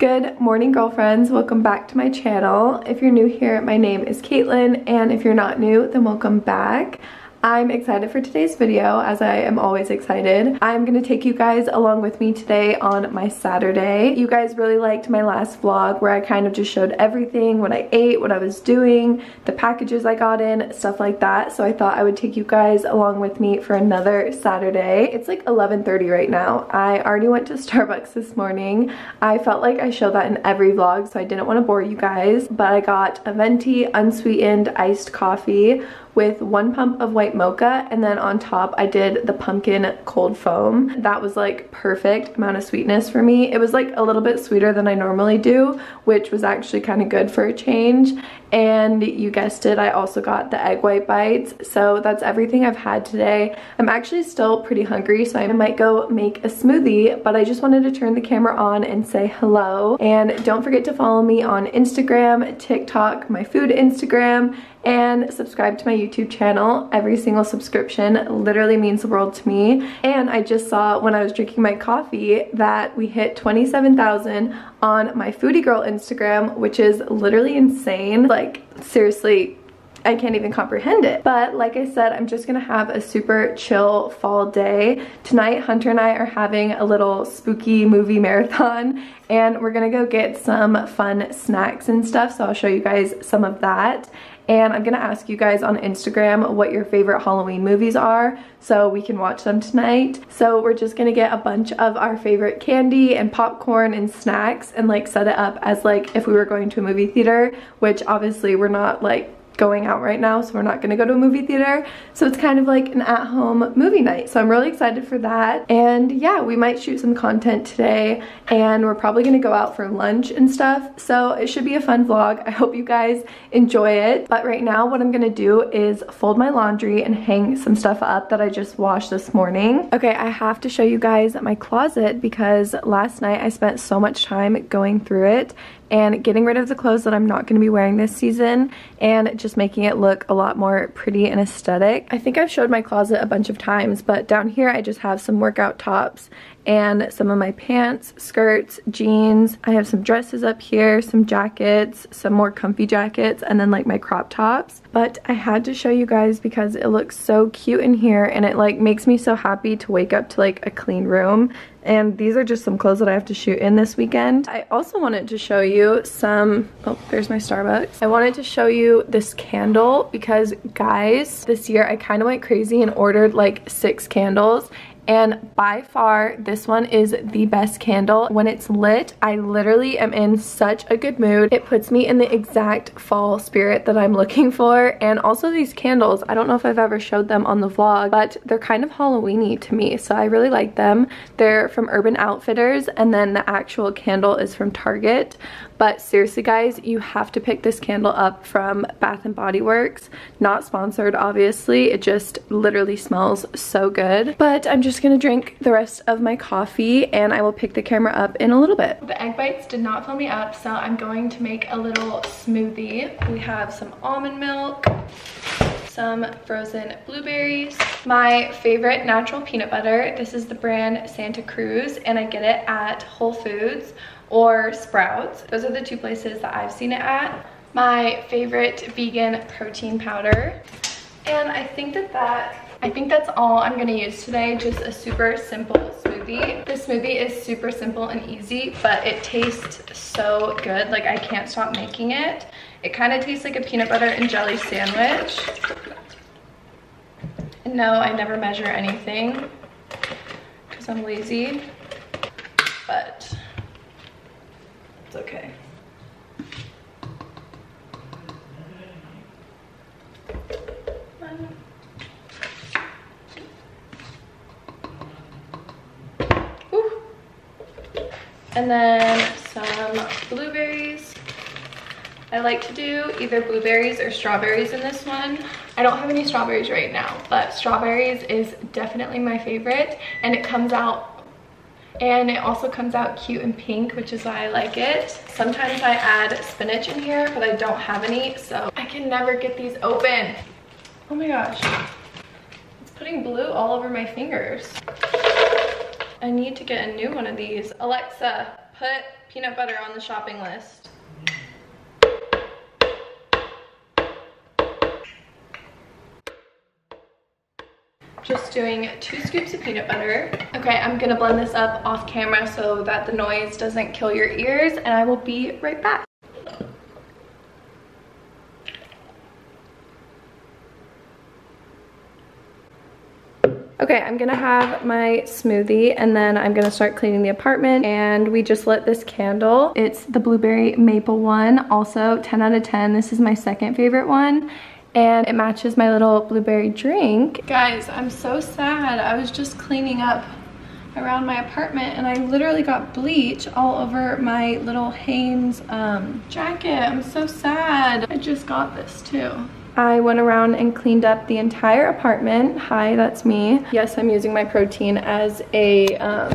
Good morning, girlfriends. Welcome back to my channel. If you're new here, my name is Katelynn, and if you're not new, then welcome back. I'm excited for today's video, as I am always excited. I'm gonna take you guys along with me today on my Saturday. You guys really liked my last vlog where I kind of just showed everything, what I ate, what I was doing, the packages I got in, stuff like that. So I thought I would take you guys along with me for another Saturday. It's like 11:30 right now. I already went to Starbucks this morning. I felt like I show that in every vlog, so I didn't want to bore you guys, but I got a venti unsweetened iced coffee with one pump of white mocha, and then on top I did the pumpkin cold foam. That was like perfect amount of sweetness for me. It was like a little bit sweeter than I normally do, which was actually kind of good for a change. And you guessed it, I also got the egg white bites. So that's everything I've had today. I'm actually still pretty hungry, so I might go make a smoothie, but I just wanted to turn the camera on and say hello. And don't forget to follow me on Instagram, TikTok, my food Instagram, and subscribe to my YouTube channel. Every single subscription literally means the world to me. And I just saw when I was drinking my coffee that we hit 27,000 on my foodie girl Instagram, which is literally insane. Like, seriously, I can't even comprehend it. But like I said, I'm just gonna have a super chill fall day. Tonight, Hunter and I are having a little spooky movie marathon, and we're gonna go get some fun snacks and stuff, so I'll show you guys some of that. And I'm gonna ask you guys on Instagram what your favorite Halloween movies are so we can watch them tonight. So we're just gonna get a bunch of our favorite candy and popcorn and snacks and like set it up as like if we were going to a movie theater, which obviously we're not like going out right now, so we're not gonna go to a movie theater. So it's kind of like an at-home movie night. So I'm really excited for that. And yeah, we might shoot some content today, and we're probably gonna go out for lunch and stuff. So it should be a fun vlog. I hope you guys enjoy it. But right now what I'm gonna do is fold my laundry and hang some stuff up that I just washed this morning. Okay, I have to show you guys my closet because last night I spent so much time going through it and getting rid of the clothes that I'm not gonna be wearing this season and just making it look a lot more pretty and aesthetic. I think I've showed my closet a bunch of times, but down here I just have some workout tops and some of my pants, skirts, jeans. I have some dresses up here, some jackets, some more comfy jackets, and then like my crop tops. But I had to show you guys because it looks so cute in here, and it like makes me so happy to wake up to like a clean room. And these are just some clothes that I have to shoot in this weekend. I also wanted to show you some, oh, there's my Starbucks. I wanted to show you this candle because guys, this year I kind of went crazy and ordered like 6 candles. And by far, this one is the best candle. When it's lit, I literally am in such a good mood. It puts me in the exact fall spirit that I'm looking for. And also these candles, I don't know if I've ever showed them on the vlog, but they're kind of Halloween-y to me, so I really like them. They're from Urban Outfitters, and then the actual candle is from Target. But seriously guys, you have to pick this candle up from Bath and Body Works. Not sponsored, obviously. It just literally smells so good. But I'm just gonna drink the rest of my coffee, and I will pick the camera up in a little bit. The egg bites did not fill me up, so I'm going to make a little smoothie. We have some almond milk, some frozen blueberries, my favorite natural peanut butter. This is the brand Santa Cruz, and I get it at Whole Foods or Sprouts. Those are the two places that I've seen it at. My favorite vegan protein powder. And I think that's all I'm gonna use today, just a super simple smoothie. This smoothie is super simple and easy, but it tastes so good. Like, I can't stop making it. It kind of tastes like a peanut butter and jelly sandwich. And no, I never measure anything because I'm lazy, but it's okay. And then some blueberries. I like to do either blueberries or strawberries in this one. I don't have any strawberries right now, but strawberries is definitely my favorite, and it also comes out cute and pink, which is why I like it. Sometimes I add spinach in here, but I don't have any, so I can never get these open. Oh my gosh, it's putting blue all over my fingers. I need to get a new one of these. Alexa, put Peanut butter on the shopping list. Just doing 2 scoops of peanut butter. Okay, I'm gonna blend this up off camera so that the noise doesn't kill your ears, and I will be right back. Okay, I'm gonna have my smoothie and then I'm gonna start cleaning the apartment, and we just lit this candle. It's the blueberry maple one, also 10 out of 10. This is my second favorite one. And it matches my little blueberry drink. Guys, I'm so sad. I was just cleaning up around my apartment and I literally got bleach all over my little Haynes jacket. I'm so sad. I just got this too. I went around and cleaned up the entire apartment. Hi, that's me. Yes, I'm using my protein as a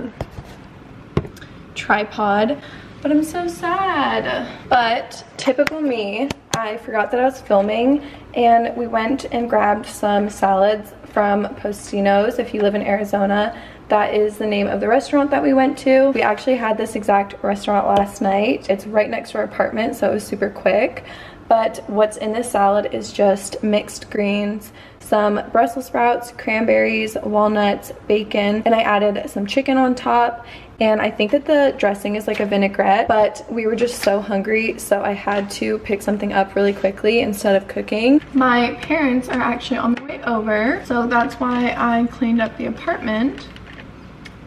tripod, but I'm so sad. But typical me, I forgot that I was filming, and we went and grabbed some salads from Postino's. If you live in Arizona, that is the name of the restaurant that we went to. We actually had this exact restaurant last night. It's right next to our apartment, so it was super quick. But what's in this salad is just mixed greens, some Brussels sprouts, cranberries, walnuts, bacon, and I added some chicken on top. And I think that the dressing is like a vinaigrette, but we were just so hungry, so I had to pick something up really quickly instead of cooking. My parents are actually on their way over, so that's why I cleaned up the apartment,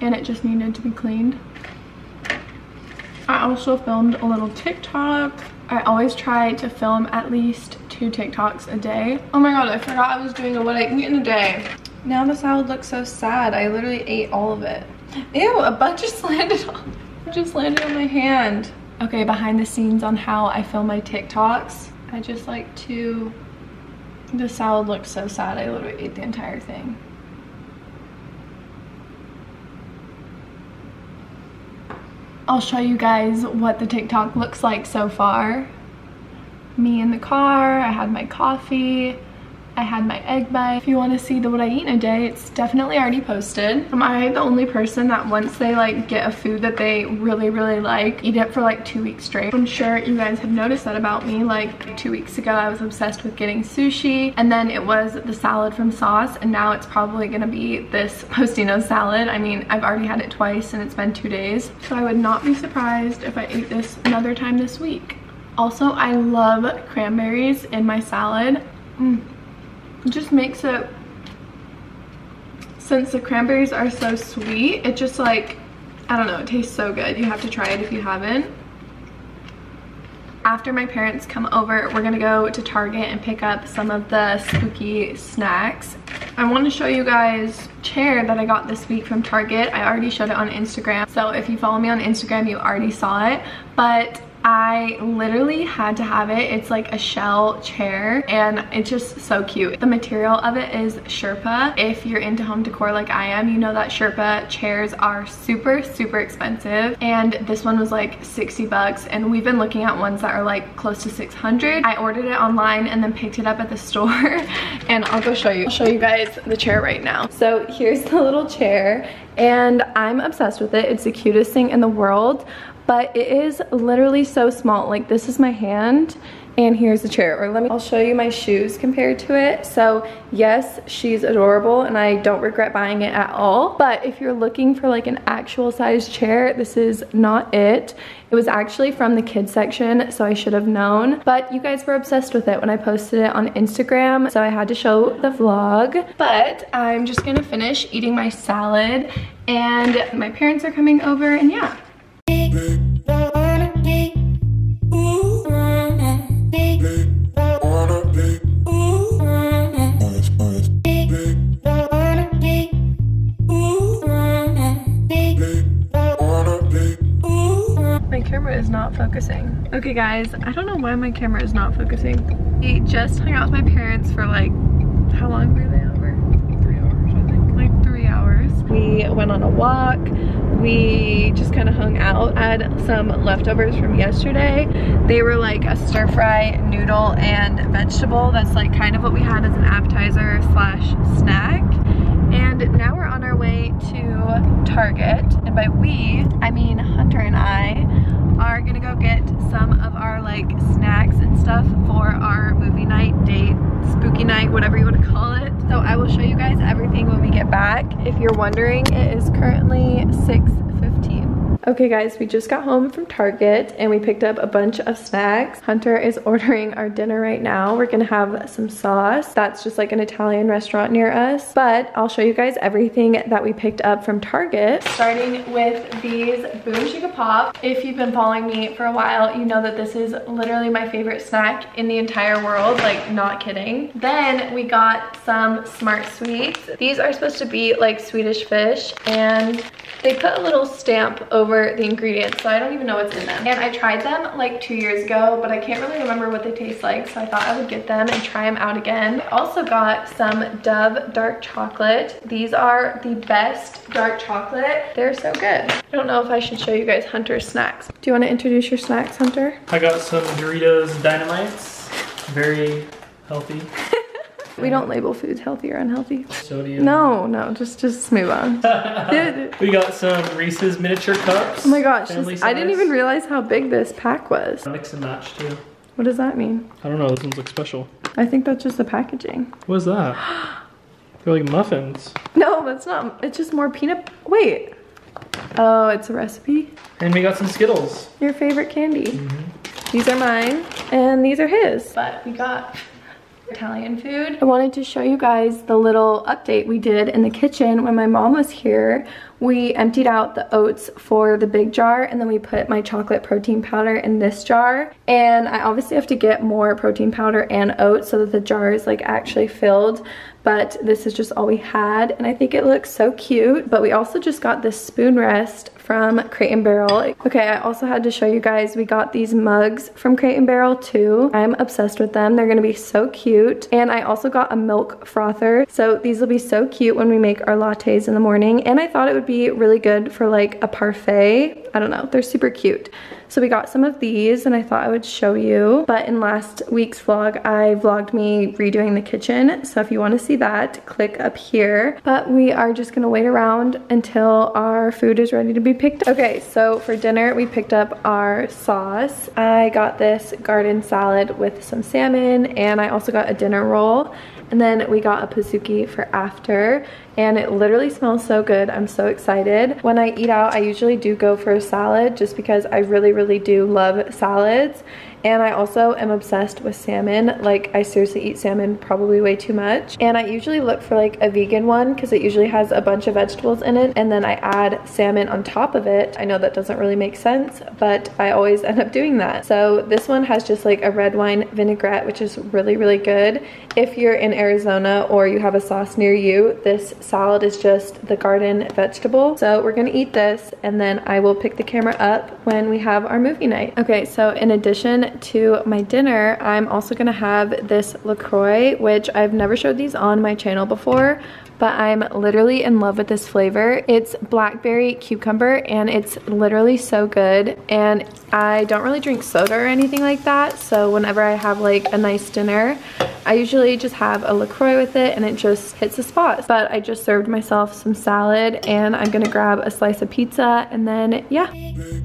and it just needed to be cleaned. I also filmed a little TikTok. I always try to film at least 2 TikToks a day. Oh my god, I forgot I was doing a what I can eat in a day. Now the salad looks so sad. I literally ate all of it. Ew, a bug just landed on my hand. Okay, behind the scenes on how I film my TikToks. I just like to... The salad looks so sad. I literally ate the entire thing. I'll show you guys what the TikTok looks like so far. Me in the car, I had my coffee, I had my egg bite. If you want to see the what I eat in a day, it's definitely already posted. Am I the only person that once they like get a food that they really, really like, eat it for like 2 weeks straight? I'm sure you guys have noticed that about me. Like 2 weeks ago, I was obsessed with getting sushi, and then it was the salad from Sauce, and now it's probably gonna be this Postino salad. I mean, I've already had it twice and it's been 2 days. So I would not be surprised if I ate this another time this week. Also, I love cranberries in my salad. It just makes it, since the cranberries are so sweet, it just like, I don't know, it tastes so good. You have to try it if you haven't. After my parents come over, we're gonna go to Target and pick up some of the spooky snacks. I want to show you guys a chair that I got this week from Target. I already showed it on Instagram, so if you follow me on Instagram, you already saw it, but I literally had to have it. It's like a shell chair and it's just so cute. The material of it is Sherpa. If you're into home decor like I am, you know that Sherpa chairs are super, super expensive. And this one was like 60 bucks. And we've been looking at ones that are like close to 600. I ordered it online and then picked it up at the store. And I'll show you guys the chair right now. So here's the little chair and I'm obsessed with it. It's the cutest thing in the world. But it is literally so small. Like this is my hand and here's the chair. Or I'll show you my shoes compared to it. So yes, she's adorable and I don't regret buying it at all. But if you're looking for like an actual size chair, this is not it. It was actually from the kids section, so I should have known. But you guys were obsessed with it when I posted it on Instagram, so I had to show the vlog. But I'm just gonna finish eating my salad and my parents are coming over and yeah. My camera is not focusing. Okay guys, I don't know why my camera is not focusing. We just hung out with my parents for like, how long were they over? 3 hours, I think. Like 3 hours. We went on a walk. We just kind of hung out. I had some leftovers from yesterday. They were like a stir fry noodle and vegetable. That's like kind of what we had as an appetizer slash snack. And now we're on our way to Target. And by we, I mean Hunter and I. are gonna go get some of our like snacks and stuff for our movie night, date, spooky night, whatever you want to call it. So I will show you guys everything when we get back. If you're wondering, it is currently 6:15. Okay guys, we just got home from Target and we picked up a bunch of snacks. Hunter is ordering our dinner right now. We're gonna have some sauce. That's just like an Italian restaurant near us. But I'll show you guys everything that we picked up from Target. Starting with these Boom Chicka Pop. If you've been following me for a while, you know that this is literally my favorite snack in the entire world. Like, not kidding. Then we got some Smart Sweets. These are supposed to be like Swedish fish, and they put a little stamp over the ingredients, so I don't even know what's in them. And I tried them like 2 years ago, but I can't really remember what they taste like, so I thought I would get them and try them out again. I also got some Dove dark chocolate. These are the best dark chocolate. They're so good. I don't know if I should show you guys Hunter's snacks. Do you want to introduce your snacks, Hunter? I got some Doritos Dynamites. Very healthy. We don't label foods healthy or unhealthy. Sodium. No, just move on. We got some Reese's miniature cups. Oh my gosh, I didn't even realize how big this pack was. Mix and match too. What does that mean? I don't know, those ones look special. I think that's just the packaging. What is that? They're like muffins. No, that's not, it's just more peanut, wait. Oh, it's a recipe. And we got some Skittles. Your favorite candy. Mm-hmm. These are mine, and these are his. But we got Italian food. I wanted to show you guys the little update we did in the kitchen when my mom was here. We emptied out the oats for the big jar, and then we put my chocolate protein powder in this jar. And I obviously have to get more protein powder and oats so that the jar is like actually filled, but this is just all we had, and I think it looks so cute. But we also just got this spoon rest from Crate and Barrel. Okay, I also had to show you guys, we got these mugs from Crate and Barrel too. I'm obsessed with them. They're gonna be so cute. And I also got a milk frother. So these will be so cute when we make our lattes in the morning. And I thought it would be really good for like a parfait. I don't know, they're super cute. So we got some of these, and I thought I would show you. But in last week's vlog, I vlogged me redoing the kitchen. So if you wanna see that, click up here. But we are just gonna wait around until our food is ready to be picked up. Okay, so for dinner, we picked up our sauce. I got this garden salad with some salmon, and I also got a dinner roll. And then we got a pizookie for after, and it literally smells so good. I'm so excited. When I eat out, I usually do go for a salad just because I really do love salads. And I also am obsessed with salmon. Like, I seriously eat salmon probably way too much. And I usually look for like a vegan one because it usually has a bunch of vegetables in it, and then I add salmon on top of it. I know that doesn't really make sense, but I always end up doing that. So this one has just like a red wine vinaigrette, which is really, really good. If you're in Arizona or you have a sauce near you, this salad is just the garden vegetable. So we're gonna eat this, and then I will pick the camera up when we have our movie night. Okay, so in addition to my dinner, I'm also gonna have this LaCroix, which I've never showed these on my channel before, but I'm literally in love with this flavor. It's blackberry cucumber, and it's literally so good. And I don't really drink soda or anything like that, so whenever I have like a nice dinner, I usually just have a LaCroix with it, and it just hits the spot. But I just served myself some salad, and I'm gonna grab a slice of pizza, and then yeah.